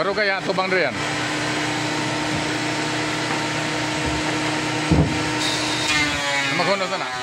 Baru kaya atau Bang Rian? Nama kono sana.